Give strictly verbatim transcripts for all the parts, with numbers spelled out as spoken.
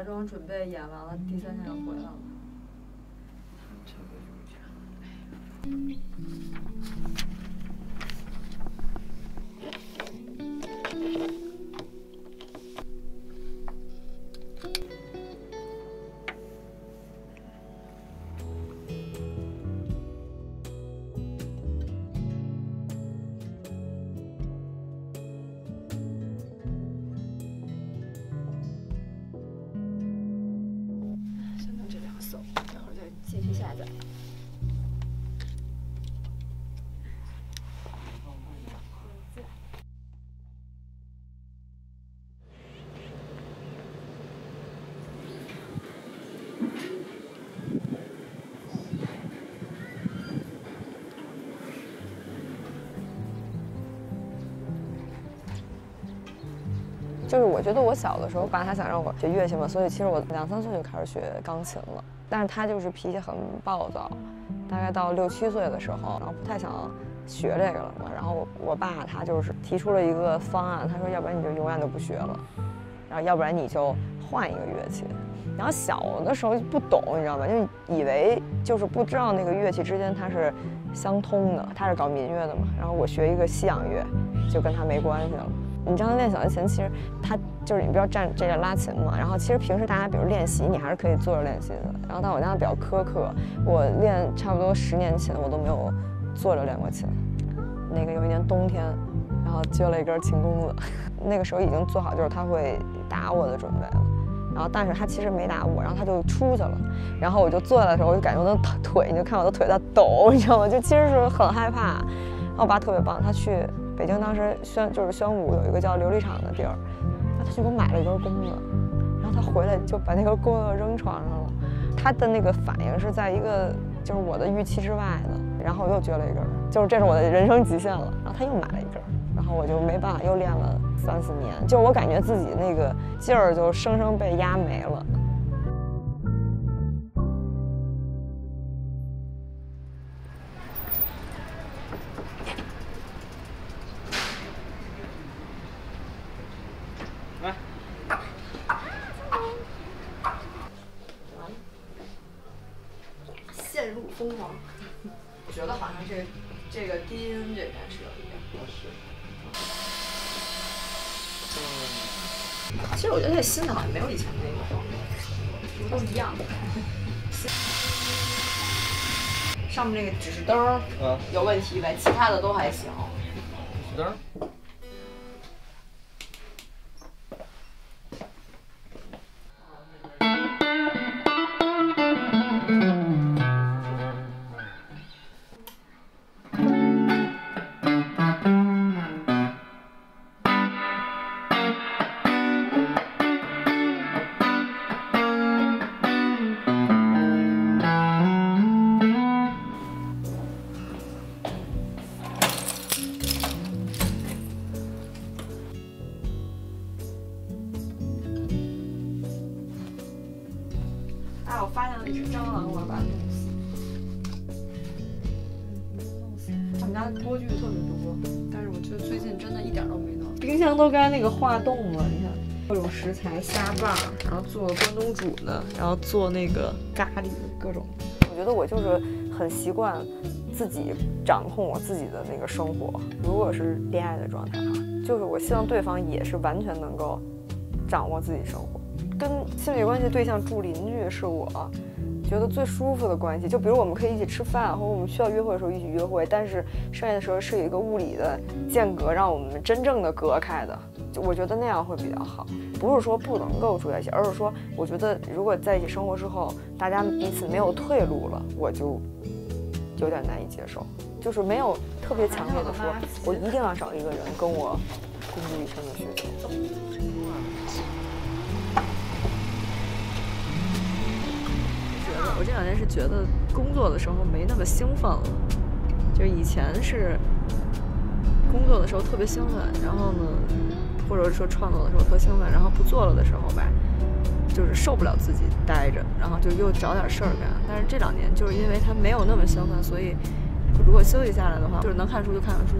化妆准备演完了，第三天就回来了。就是我觉得我小的时候，爸他想让我学乐器嘛，所以其实我两三岁就开始学钢琴了。但是他就是脾气很暴躁，大概到六七岁的时候，然后不太想学这个了嘛。然后我爸他就是提出了一个方案，他说要不然你就永远都不学了，然后要不然你就换一个乐器。然后小的时候不懂，你知道吧？就以为就是不知道那个乐器之间它是相通的，他是搞民乐的嘛。然后我学一个西洋乐，就跟他没关系了。 你这样练小提琴，其实它就是你不要站这个拉琴嘛。然后其实平时大家比如练习，你还是可以坐着练习的。然后但我家比较苛刻，我练差不多十年前我都没有坐着练过琴。那个有一年冬天，然后撅了一根琴弓子，那个时候已经做好就是他会打我的准备了。然后但是他其实没打我，然后他就出去了。然后我就坐的时候，我就感觉我的腿，你就看我的腿在抖，你知道吗？就其实是很害怕。然后我爸特别棒，他去。 北京当时宣就是宣武有一个叫琉璃厂的地儿，然后他就给我买了一根弓子，然后他回来就把那根弓子扔床上了，他的那个反应是在一个就是我的预期之外的，然后我又撅了一根，就是这是我的人生极限了，然后他又买了一根，然后我就没办法又练了三四年，就我感觉自己那个劲儿就生生被压没了。 新的好像没有以前那个好，都一样的。上面那个指示灯儿有问题呗，其他的都还行。指示灯。 都该那个化冻了，你看各种食材，虾棒，然后做关东煮的，然后做那个咖喱，各种。我觉得我就是很习惯自己掌控我自己的那个生活。如果是恋爱的状态啊，就是我希望对方也是完全能够掌握自己生活。跟亲密关系对象住邻居是我觉得最舒服的关系。就比如我们可以一起吃饭，或者我们需要约会的时候一起约会，但是剩下的时候是有一个物理的。 间隔让我们真正的隔开的，就我觉得那样会比较好。不是说不能够住在一起，而是说我觉得如果在一起生活之后，大家彼此没有退路了，我就有点难以接受。就是没有特别强烈的说，我一定要找一个人跟我共度一生的需求。 我这两年是觉得工作的时候没那么兴奋了，就以前是。 工作的时候特别兴奋，然后呢，或者说创作的时候特兴奋，然后不做了的时候吧，就是受不了自己待着，然后就又找点事儿干。但是这两年就是因为它没有那么兴奋，所以如果休息下来的话，就是能看书就看看书，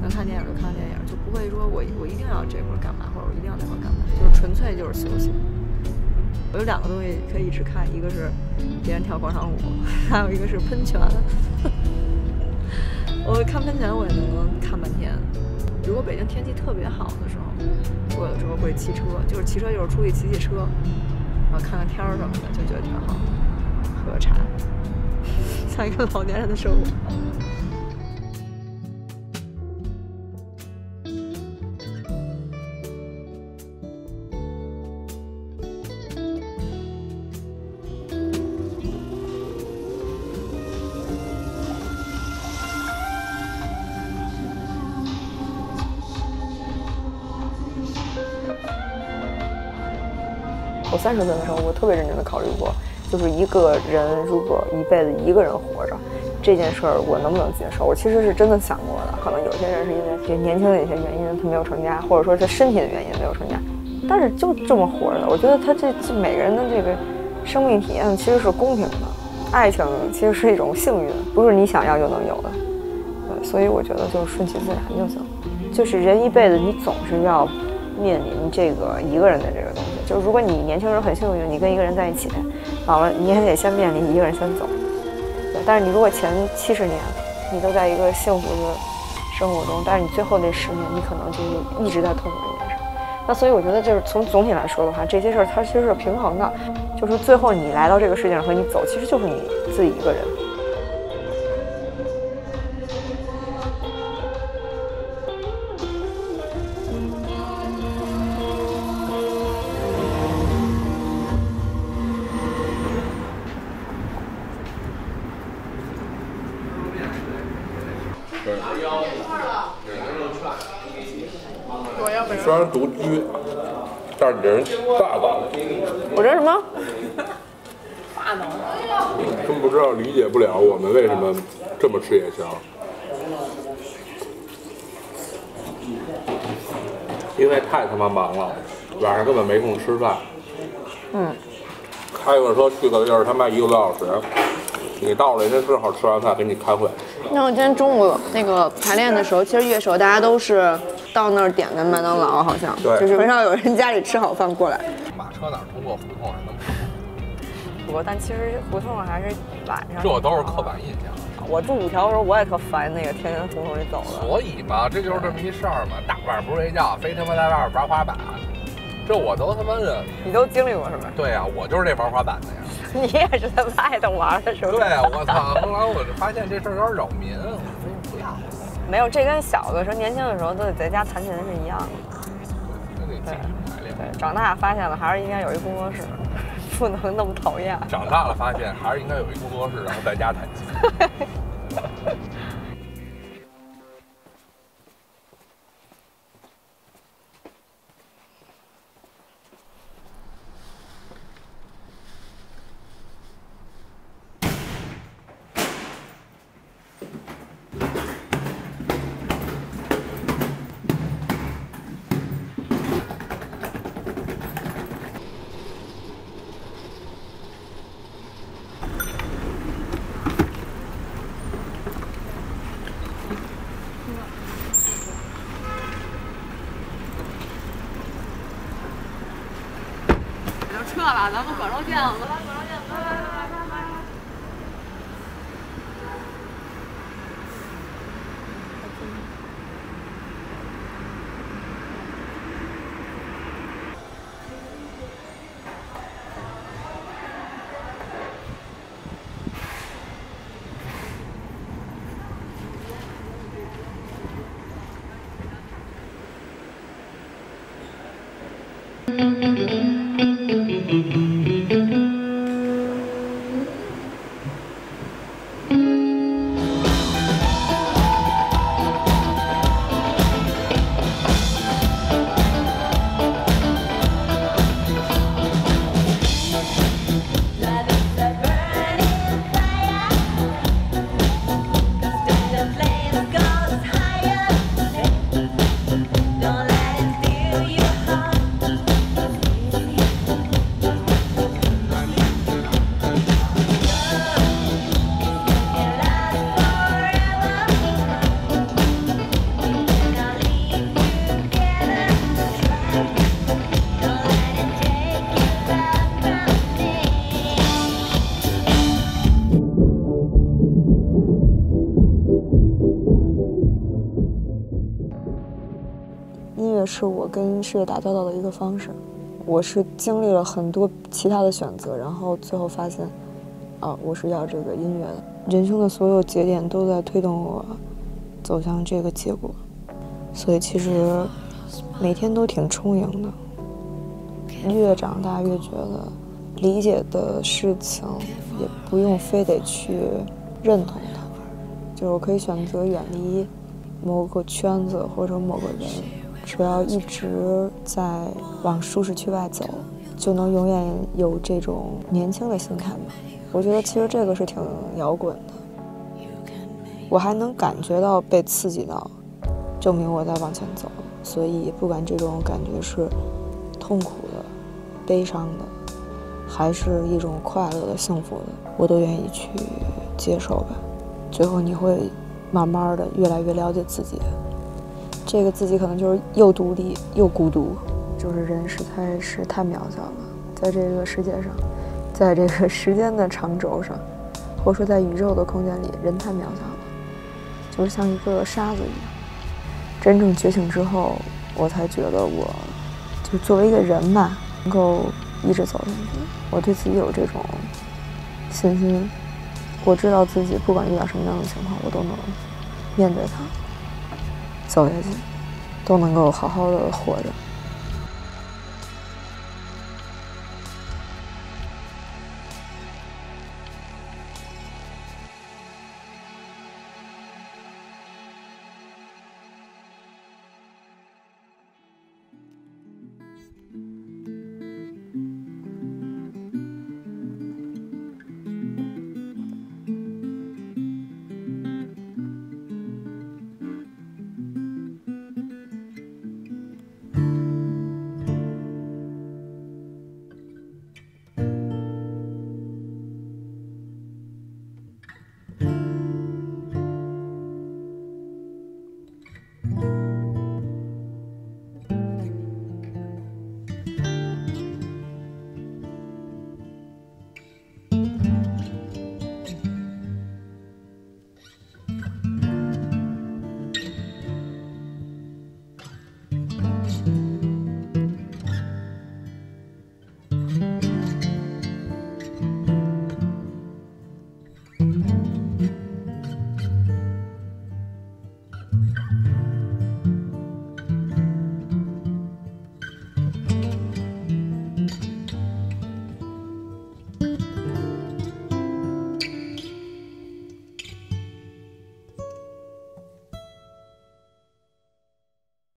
能看电影就看电影，就不会说我我一定要这会儿干嘛，或者我一定要那会儿干嘛，就是纯粹就是休息。我有两个东西可以一直看，一个是别人跳广场舞，还有一个是喷泉。我看喷泉我也能看半天。如果北京天气特别好的时候，我有时候会骑车，就是骑车就是出去骑骑车，然后看看天儿什么的，就觉得挺好。喝茶，像一个老年人的生活。我三十岁的时候，我特别认真的考虑过，就是一个人如果一辈子一个人活着，这件事儿我能不能接受？我其实是真的想过的。可能有些人是因为这年轻的一些原因，他没有成家，或者说是身体的原因没有成家，但是就这么活着的。我觉得他这每个人的这个生命体验其实是公平的，爱情其实是一种幸运，不是你想要就能有的。对，所以我觉得就顺其自然就行。就是人一辈子，你总是要面临这个一个人的这个东西，就是如果你年轻人很幸运，你跟一个人在一起，完了你也得先面临一个人先走。对，但是你如果前七十年你都在一个幸福的生活中，但是你最后那十年你可能就是一直在痛苦这件事。那所以我觉得就是从总体来说的话，这些事儿它其实是平衡的，就是最后你来到这个世界上和你走，其实就是你自己一个人。虽然独居，但是你这人霸道。我这什么？霸道。真不知道，理解不了我们为什么这么吃夜宵。因为太他妈忙了，晚上根本没空吃饭。嗯。开个车去个地儿，他妈一个多小时。你到了，人家正好吃完饭给你开会。那我今天中午那个排练的时候，其实乐手大家都是到那儿点的麦当劳，好像就是很少有人家里吃好饭过来。马车哪通过胡同还能不？不过，但其实胡同还是晚上。这都是刻板印象。我住五条的时候，我也特烦那个天天胡同里走的。所以嘛，这就是这么一事儿嘛，大晚上不睡觉，非他妈在外边玩滑板。这我都他妈的，你都经历过是吧？对呀、啊，我就是这玩滑板的呀。你也是在外头玩的是吧？对，我操！后来我就发现这事儿有点扰民，我说不要。没有，这跟小的时候、年轻的时候都得在家弹琴是一样的。对对，长大发现了还是应该有一工作室，不能那么讨厌。长大了发现还是应该有一工作室，然后在家弹琴。撤了，咱们广州见，我们来广州见，拜拜拜拜拜拜。Thank you. 是我跟世界打交道的一个方式。我是经历了很多其他的选择，然后最后发现，啊，我是要这个音乐的。人生的所有节点都在推动我走向这个结果，所以其实每天都挺充盈的。越长大越觉得，理解的事情也不用非得去认同它，就是我可以选择远离某个圈子或者某个人。 只要一直在往舒适区外走，就能永远有这种年轻的心态吧。我觉得其实这个是挺摇滚的。我还能感觉到被刺激到，证明我在往前走。所以不管这种感觉是痛苦的、悲伤的，还是一种快乐的、幸福的，我都愿意去接受吧。最后你会慢慢的越来越了解自己。 这个自己可能就是又独立又孤独，就是人实在是太渺小了，在这个世界上，在这个时间的长轴上，或者说在宇宙的空间里，人太渺小了，就是像一个沙子一样。真正觉醒之后，我才觉得我，就作为一个人吧，能够一直走下去。我对自己有这种信心，我知道自己不管遇到什么样的情况，我都能面对它。 走下去，都能够好好的活着。